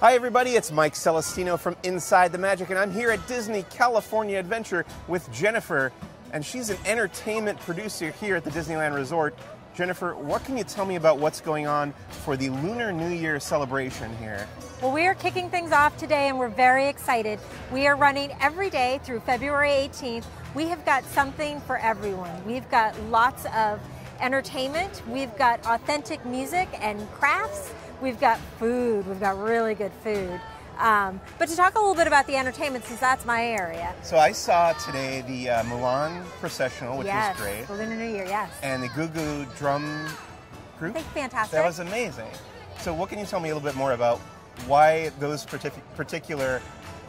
Hi everybody, it's Mike Celestino from Inside the Magic, and I'm here at Disney California Adventure with Jennifer, and she's an entertainment producer here at the Disneyland Resort. Jennifer, what can you tell me about what's going on for the Lunar New Year celebration here? Well, we are kicking things off today, and we're very excited. We are running every day through February 18th. We have got something for everyone. We've got lots of entertainment, we've got authentic music and crafts, we've got food, we've got really good food. But to talk a little bit about the entertainment, since that's my area. So I saw today the Mulan processional, which was great. Yes, Lunar New Year, yes. And the GuGu Drum Group. That's fantastic. That was amazing. So what can you tell me a little bit more about why those particular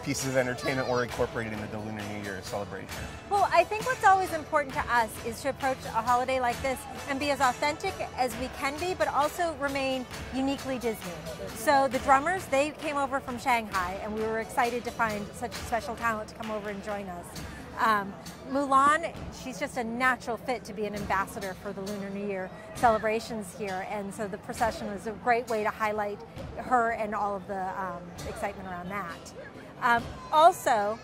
pieces of entertainment were incorporated into the Lunar New Year celebration? Well, I think what's always important to us is to approach a holiday like this and be as authentic as we can be, but also remain uniquely Disney. So the drummers, they came over from Shanghai, and we were excited to find such special talent to come over and join us. Mulan, she's just a natural fit to be an ambassador for the Lunar New Year celebrations here, and so the procession was a great way to highlight her and all of the excitement around that. Also,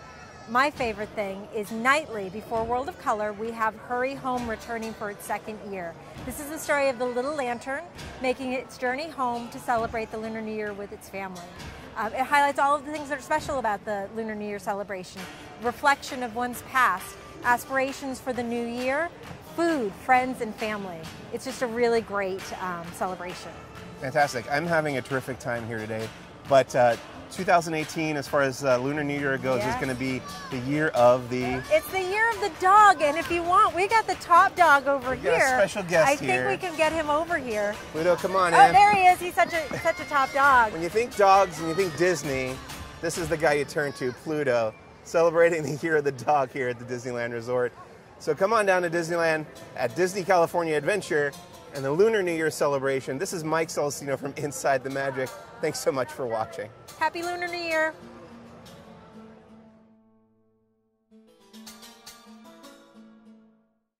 my favorite thing is nightly before World of Color, we have Hurry Home returning for its second year. This is the story of the Little Lantern making its journey home to celebrate the Lunar New Year with its family. It highlights all of the things that are special about the Lunar New Year celebration: reflection of one's past, aspirations for the new year, food, friends, and family. It's just a really great celebration. Fantastic. I'm having a terrific time here today, but 2018, as far as Lunar New Year goes, is going to be the year of the... It's the year of the dog, and if you want, we got the top dog over here. We got a special guest here. I think we can get him over here. Pluto, come on in. Oh, there he is. He's such a top dog. When you think dogs and you think Disney, this is the guy you turn to, Pluto, celebrating the year of the dog here at the Disneyland Resort. So come on down to Disneyland at Disney California Adventure and the Lunar New Year celebration. This is Mike Celestino from Inside the Magic. Thanks so much for watching. Happy Lunar New Year.